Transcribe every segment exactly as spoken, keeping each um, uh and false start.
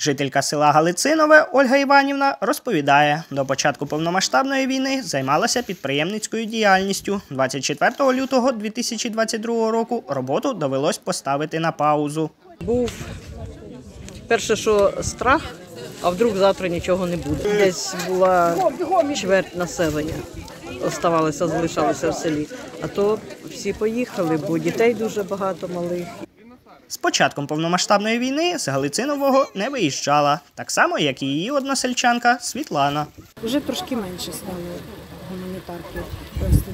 Жителька села Галицинове Ольга Іванівна розповідає, до початку повномасштабної війни займалася підприємницькою діяльністю. двадцять четвертого лютого дві тисячі двадцять другого року роботу довелось поставити на паузу. Був перше, що страх, а вдруг завтра нічого не буде. Десь була чверть населення, оставалося, залишалося в селі, а то всі поїхали, бо дітей дуже багато малих. З початком повномасштабної війни з Галицинового не виїжджала, так само, як і її односельчанка Світлана. Уже трошки менше стало гуманітарки.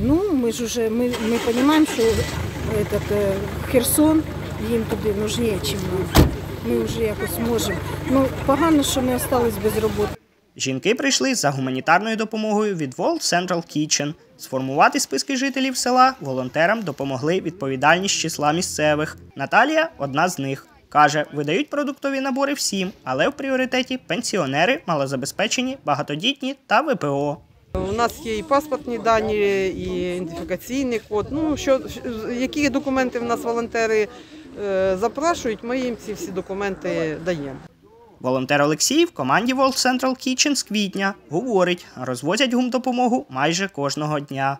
Ну, ми ж уже ми, ми розуміємо, що этот, Херсон їм туди потрібніше, ніж нам. Ми вже якось можемо. Ну, погано, що ми залишилися без роботи. Жінки прийшли за гуманітарною допомогою від World Central Kitchen. Сформувати списки жителів села волонтерам допомогли відповідальні з числа місцевих. Наталія – одна з них. Каже, видають продуктові набори всім, але в пріоритеті пенсіонери, малозабезпечені, багатодітні та ВПО. У нас є і паспортні дані, і ідентифікаційний код. Ну, що, які документи в нас волонтери е, запрошують, ми їм ці всі документи даємо. Волонтер Олексій в команді World Central Kitchen з квітня. Говорить, розвозять гумдопомогу майже кожного дня.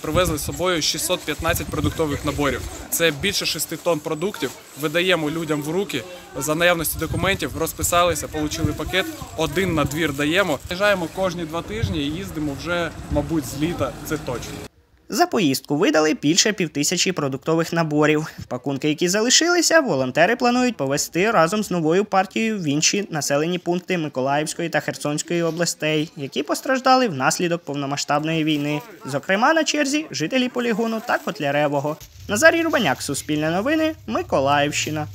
Привезли з собою шістсот п'ятнадцять продуктових наборів. Це більше шести тонн продуктів. Видаємо людям в руки, за наявності документів, розписалися, отримали пакет, один на двір даємо. Приїжджаємо кожні два тижні і їздимо вже, мабуть, з літа, це точно. За поїздку видали більше півтисячі продуктових наборів. Пакунки, які залишилися, волонтери планують повезти разом з новою партією в інші населені пункти Миколаївської та Херсонської областей, які постраждали внаслідок повномасштабної війни. Зокрема, на черзі жителі полігону та Котляревого. Назарій Рубаняк, Суспільне новини, Миколаївщина.